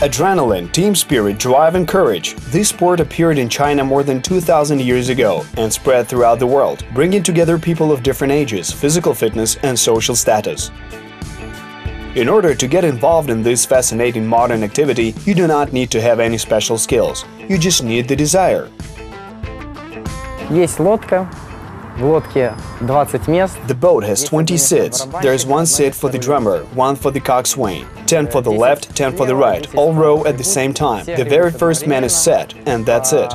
Adrenaline, team spirit, drive and courage. This sport appeared in China more than 2,000 years ago and spread throughout the world, bringing together people of different ages, physical fitness and social status. In order to get involved in this fascinating modern activity, you do not need to have any special skills. You just need the desire. Есть лодка. The boat has 20 seats. There is one seat for the drummer, one for the coxswain, 10 for the left, 10 for the right, all row at the same time. The very first man is set, and that's it.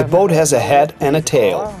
The boat has a head and a tail.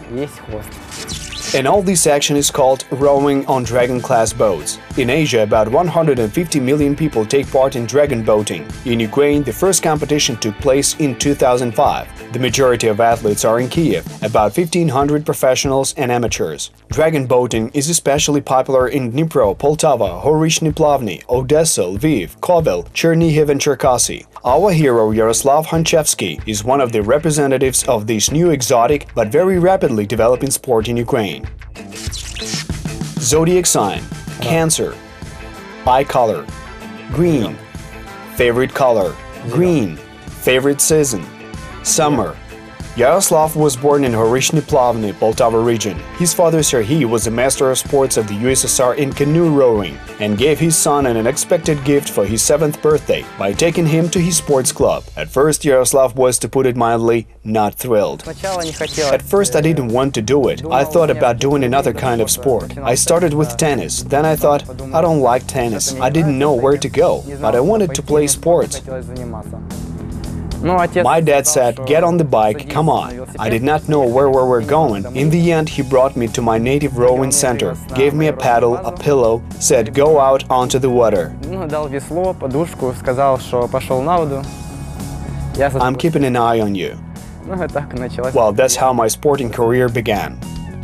And all this action is called rowing on dragon-class boats. In Asia, about 150 million people take part in dragon boating. In Ukraine, the first competition took place in 2005. The majority of athletes are in Kyiv, about 1,500 professionals and amateurs. Dragon boating is especially popular in Dnipro, Poltava, Horishny Plavny, Odessa, Lviv, Kovel, Chernihiv and Cherkasy. Our hero Yaroslav Khanchevsky is one of the representatives of this new exotic but very rapidly developing sport in Ukraine. Zodiac sign: Cancer. Eye color: green. Favorite color: green. Favorite season: summer. Yaroslav was born in Horishny Plavny, Poltava region. His father Serhii was a master of sports of the USSR in canoe rowing and gave his son an unexpected gift for his 7th birthday by taking him to his sports club. At first, Yaroslav was, to put it mildly, not thrilled. At first, I didn't want to do it. I thought about doing another kind of sport. I started with tennis. Then I thought, I don't like tennis. I didn't know where to go, but I wanted to play sports. My dad said, get on the bike, come on. I did not know where we were going. In the end, he brought me to my native rowing center, gave me a paddle, a pillow, said, go out onto the water. I'm keeping an eye on you. Well, that's how my sporting career began.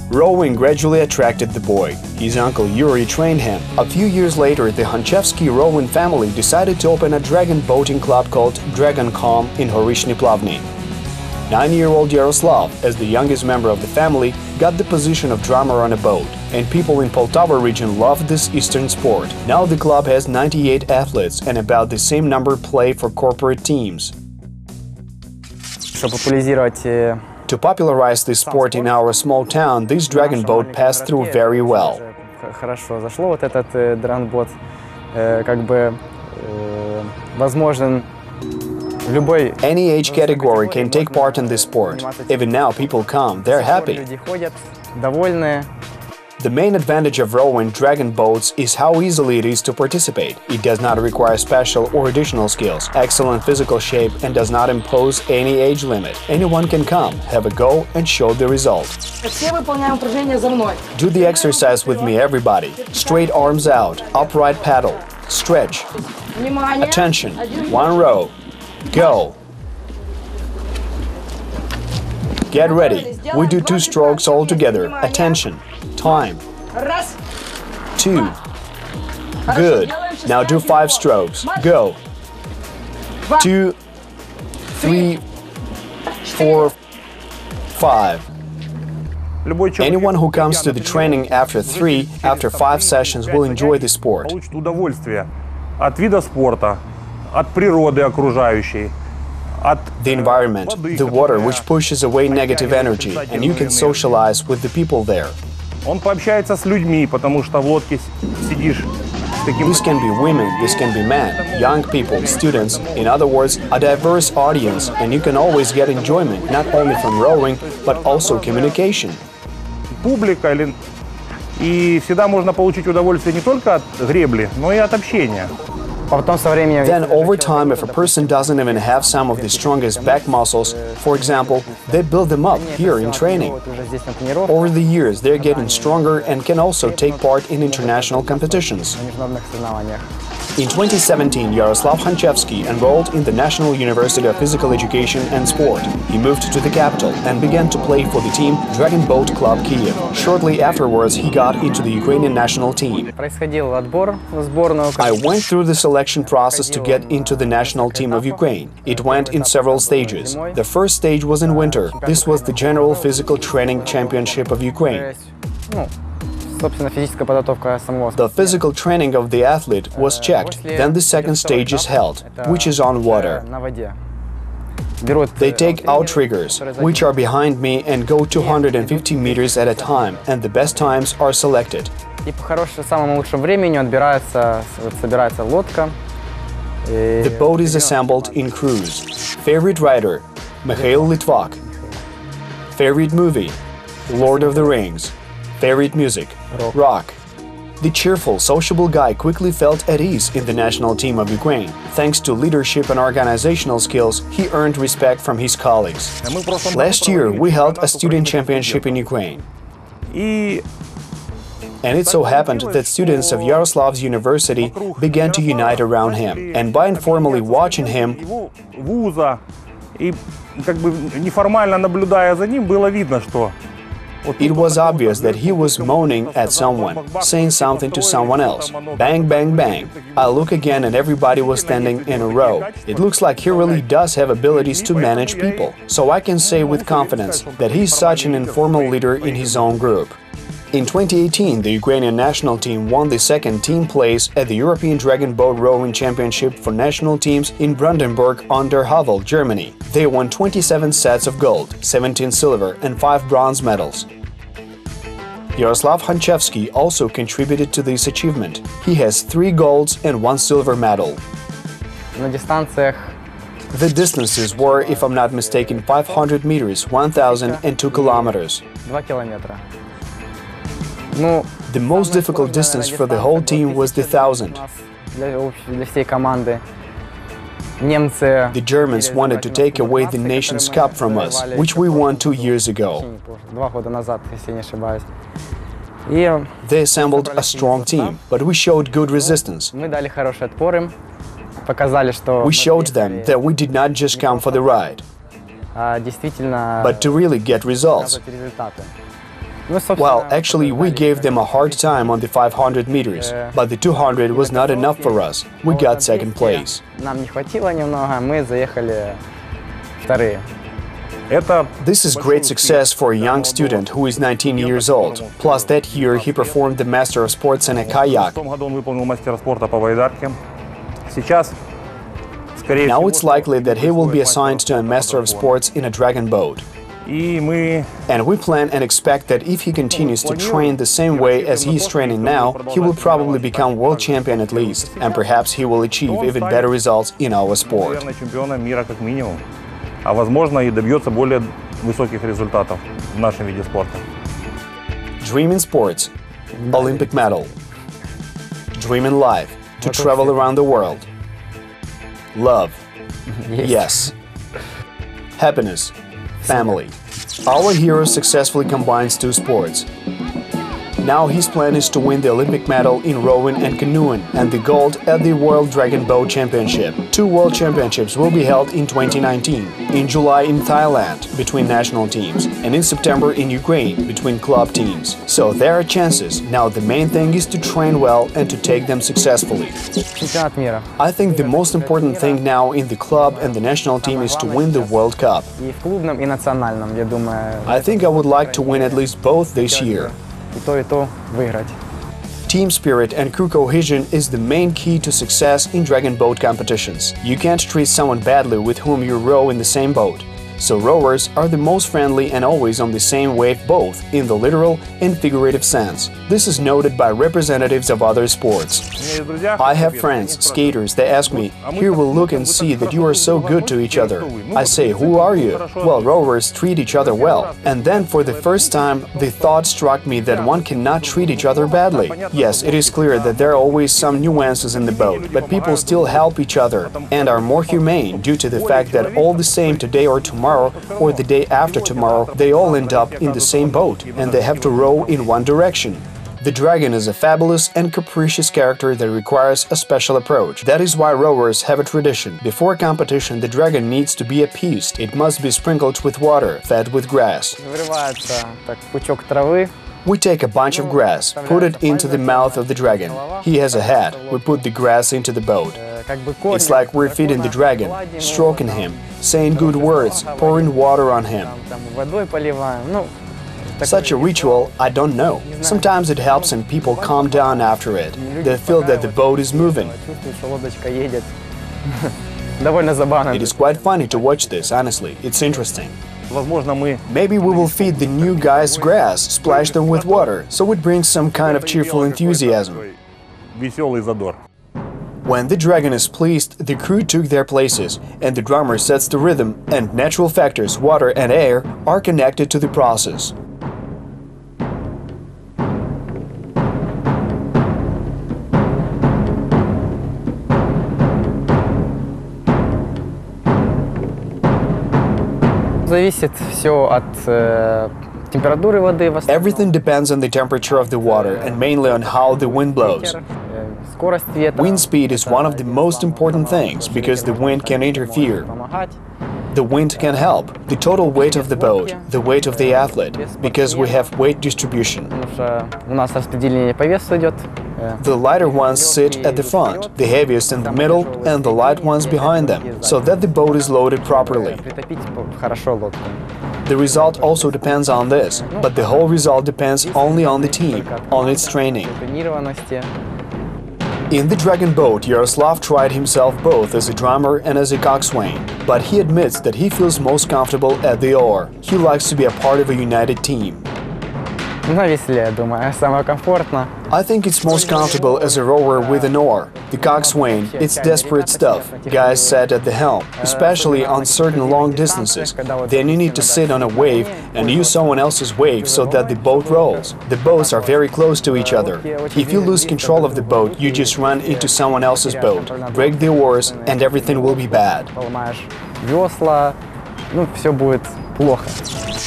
Rowing gradually attracted the boy. His uncle Yuri trained him. A few years later, the Khanchevsky rowing family decided to open a dragon boating club called DragonCom in Horishny Plavny. 9-year-old Yaroslav, as the youngest member of the family, got the position of drummer on a boat, and people in Poltava region loved this eastern sport. Now the club has 98 athletes and about the same number play for corporate teams. To popularize this sport in our small town, this dragon boat passed through very well. Any age category can take part in this sport. Even now people come, they're happy. The main advantage of rowing dragon boats is how easily it is to participate. It does not require special or additional skills, excellent physical shape, and does not impose any age limit. Anyone can come, have a go, and show the result. Do the exercise with me, everybody. Straight arms out, upright paddle, stretch. Attention, one row, go. Get ready. We do 2 strokes all together. Attention. Time. 2. Good. Now do 5 strokes. Go. 2, 3, 4, 5. Anyone who comes to the training after 3, after 5 sessions will enjoy the sport. The environment, the water, which pushes away negative energy, and you can socialize with the people there. This can be women, this can be men, young people, students, in other words, a diverse audience, and you can always get enjoyment, not only from rowing, but also communication. Then, over time, if a person doesn't even have some of the strongest back muscles, for example, they build them up here in training. Over the years, they're getting stronger and can also take part in international competitions. In 2017, Yaroslav Khanchevsky enrolled in the National University of Physical Education and Sport. He moved to the capital and began to play for the team Dragon Boat Club Kyiv. Shortly afterwards, he got into the Ukrainian national team. I went through the selection process to get into the national team of Ukraine. It went in several stages. The first stage was in winter. This was the General Physical Training Championship of Ukraine. The physical training of the athlete was checked, then the second stage is held, which is on water. They take outriggers, which are behind me, and go 250 meters at a time, and the best times are selected. The boat is assembled in crews. Favorite writer – Mikhail Litvak. Favorite movie – Lord of the Rings. Favorite music – rock. The cheerful, sociable guy quickly felt at ease in the national team of Ukraine. Thanks to leadership and organizational skills, he earned respect from his colleagues. Last year, we held a student championship in Ukraine. And it so happened that students of Yaroslav's university began to unite around him. And by informally watching him, it was obvious that he was moaning at someone, saying something to someone else. Bang, bang, bang. I look again and everybody was standing in a row. It looks like he really does have abilities to manage people. So I can say with confidence that he's such an informal leader in his own group. In 2018, the Ukrainian national team won the second team place at the European Dragon Boat Rowing Championship for national teams in Brandenburg under Havel, Germany. They won 27 sets of gold, 17 silver and 5 bronze medals. Yaroslav Khanchevsky also contributed to this achievement. He has 3 golds and 1 silver medal. The distances were, if I'm not mistaken, 500 meters, 1,000 and 2 kilometers. The most difficult distance for the whole team was the 1,000. The Germans wanted to take away the Nations Cup from us, which we won 2 years ago. They assembled a strong team, but we showed good resistance. We showed them that we did not just come for the ride, but to really get results. Well, actually, we gave them a hard time on the 500 meters, but the 200 was not enough for us. We got second place. This is great success for a young student who is 19 years old. Plus, that year he performed the Master of Sports in a kayak. Now it's likely that he will be assigned to a Master of Sports in a dragon boat. And we plan and expect that if he continues to train the same way as he's training now, he will probably become world champion at least, and perhaps he will achieve even better results in our sport. Dream in sports – Olympic medal. Dream in life – to travel around the world. Love – yes. Happiness. Family. Our hero successfully combines 2 sports. Now his plan is to win the Olympic medal in rowing and canoeing and the gold at the World Dragon Boat Championship. 2 World Championships will be held in 2019, in July in Thailand between national teams and in September in Ukraine between club teams. So there are chances. Now the main thing is to train well and to take them successfully. I think the most important thing now in the club and the national team is to win the World Cup. I think I would like to win at least both this year. Team spirit and crew cohesion is the main key to success in dragon boat competitions. You can't treat someone badly with whom you row in the same boat. So rowers are the most friendly and always on the same wave, both in the literal and figurative sense. This is noted by representatives of other sports. I have friends, skaters, they ask me, "Here we'll look and see that you are so good to each other." I say, "Who are you?" Well, rowers treat each other well. And then for the first time, the thought struck me that one cannot treat each other badly. Yes, it is clear that there are always some nuances in the boat, but people still help each other and are more humane due to the fact that all the same today or tomorrow or the day after tomorrow, they all end up in the same boat, and they have to row in one direction. The dragon is a fabulous and capricious character that requires a special approach. That is why rowers have a tradition. Before competition, the dragon needs to be appeased. It must be sprinkled with water, fed with grass. We take a bunch of grass, put it into the mouth of the dragon. He has a hat. We put the grass into the boat. It's like we're feeding the dragon, stroking him, saying good words, pouring water on him. Such a ritual, I don't know. Sometimes it helps and people calm down after it. They feel that the boat is moving. It is quite funny to watch this, honestly. It's interesting. Maybe we will feed the new guys grass, splash them with water, so it brings some kind of cheerful enthusiasm. When the dragon is pleased, the crew took their places, and the drummer sets the rhythm, and natural factors, water and air, are connected to the process. Everything depends on the temperature of the water and mainly on how the wind blows. Wind speed is one of the most important things, because the wind can interfere. The wind can help, the total weight of the boat, the weight of the athlete, because we have weight distribution. The lighter ones sit at the front, the heaviest in the middle, and the light ones behind them, so that the boat is loaded properly. The result also depends on this, but the whole result depends only on the team, on its training. In the Dragon Boat, Yaroslav tried himself both as a drummer and as a coxswain, but he admits that he feels most comfortable at the oar. He likes to be a part of a united team. I think it's most comfortable as a rower with an oar. The coxswain, it's desperate stuff. Guys sat at the helm, especially on certain long distances. Then you need to sit on a wave and use someone else's wave so that the boat rolls. The boats are very close to each other. If you lose control of the boat, you just run into someone else's boat, break the oars, and everything will be bad.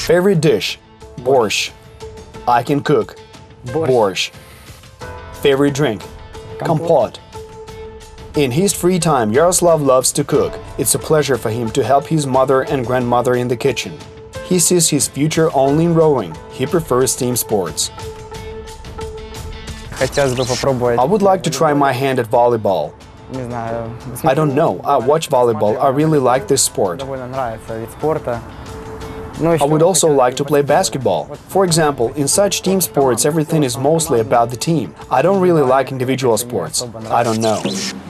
Favorite dish? Borscht. I can cook. Borscht. Favorite drink? Compote. In his free time, Yaroslav loves to cook. It's a pleasure for him to help his mother and grandmother in the kitchen. He sees his future only in rowing. He prefers team sports. I would like to try my hand at volleyball. I don't know. I watch volleyball. I really like this sport. I would also like to play basketball. For example, in such team sports, everything is mostly about the team. I don't really like individual sports. I don't know.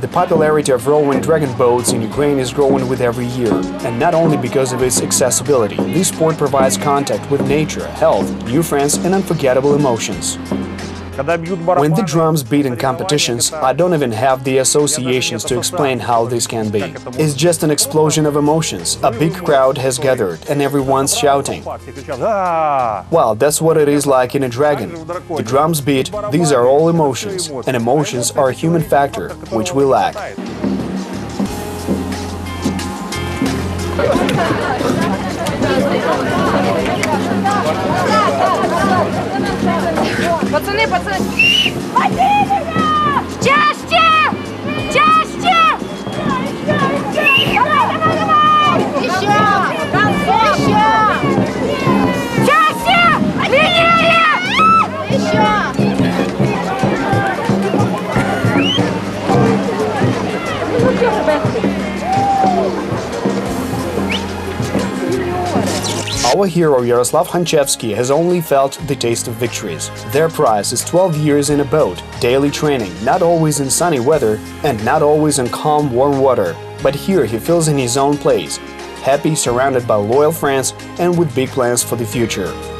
The popularity of rowing dragon boats in Ukraine is growing with every year, and not only because of its accessibility. This sport provides contact with nature, health, new friends, and unforgettable emotions. When the drums beat in competitions, I don't even have the associations to explain how this can be. It's just an explosion of emotions. A big crowd has gathered and everyone's shouting. Wow, that's what it is like in a dragon. The drums beat, these are all emotions, and emotions are a human factor, which we lack. Our hero Yaroslav Khanchevsky has only felt the taste of victories. Their prize is 12 years in a boat, daily training, not always in sunny weather and not always in calm, warm water. But here he feels in his own place, happy, surrounded by loyal friends and with big plans for the future.